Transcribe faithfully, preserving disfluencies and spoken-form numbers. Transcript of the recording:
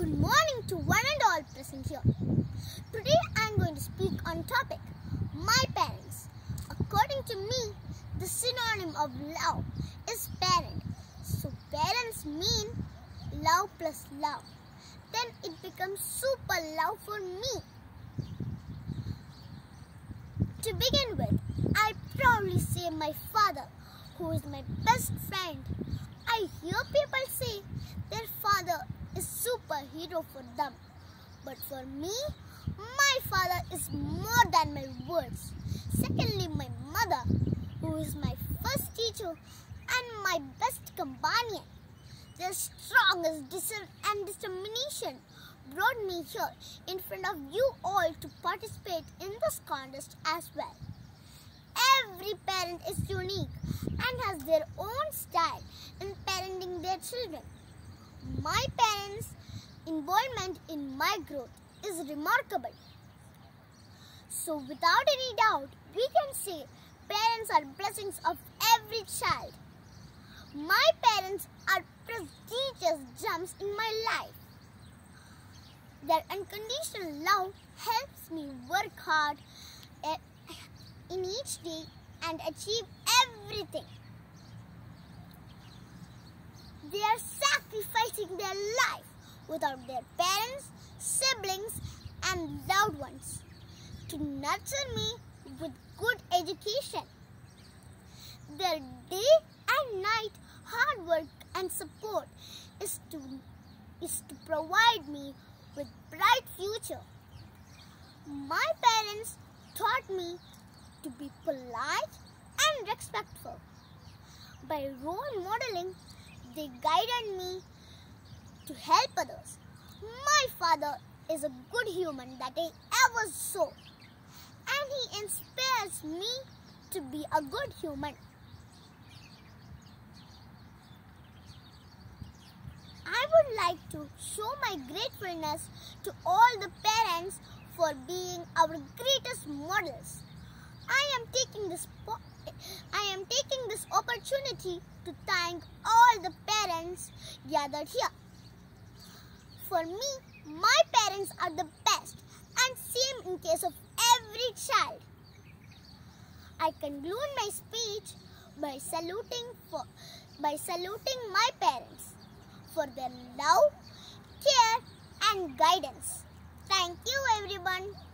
Good morning to one and all present here. Today I am going to speak on topic, my parents. According to me, the synonym of love is parent. So parents mean love plus love. Then it becomes super love for me. To begin with, I proudly say my father, who is my best friend. I hear people say their father is superhero for them. But for me, my father is more than my words. Secondly, my mother, who is my first teacher and my best companion. Their strongest desire and determination brought me here in front of you all to participate in this contest as well. Every parent is unique and has their own style in parenting their children. My parents' involvement in my growth is remarkable. So without any doubt, we can say parents are blessings of every child. My parents are prestigious gems in my life. Their unconditional love helps me work hard in each day and achieve everything. They are sacrificing their life without their parents, siblings and loved ones to nurture me with good education. Their day and night hard work and support is to, is to provide me with bright future. My parents taught me to be polite and respectful. By role modeling, they guided me to help others. My father is a good human that I ever saw, and he inspires me to be a good human. I would like to show my gratefulness to all the parents for being our greatest models. I am taking this I am taking this opportunity to thank all the parents gathered here. For me, my parents are the best and same in case of every child. I conclude my speech by saluting for, by saluting my parents for their love, care and guidance. Thank you everyone.